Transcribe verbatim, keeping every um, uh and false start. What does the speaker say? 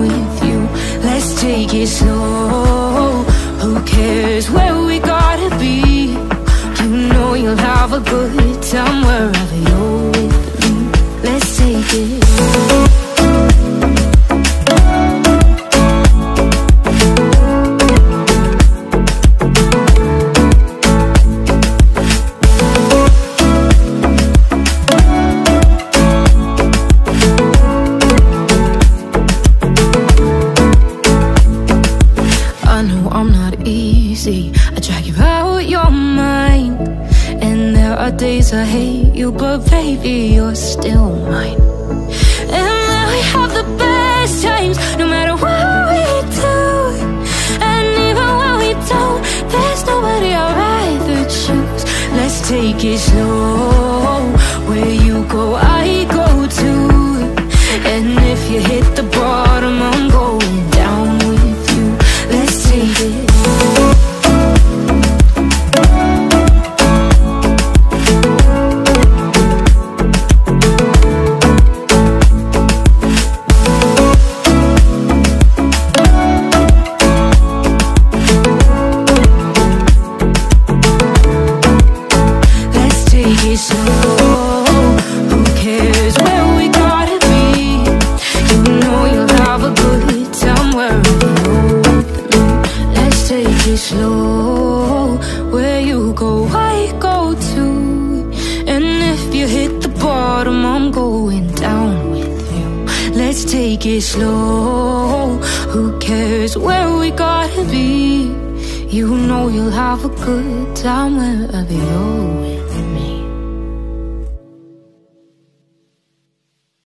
with you. Let's take it slow. Who cares where we gotta be? You know you'll have a good time wherever you're with me. Let's take it slow. I hate you, but baby, you're still mine. And now we have the best times, no matter what we do. And even when we don't, there's nobody I'd rather choose. Let's take it slow. Where you go, I go too. And if you hit the bottom, I'm going down with you. Let's take it slow. Slow, who cares where we gotta be? You know you'll have a good time wherever you're with.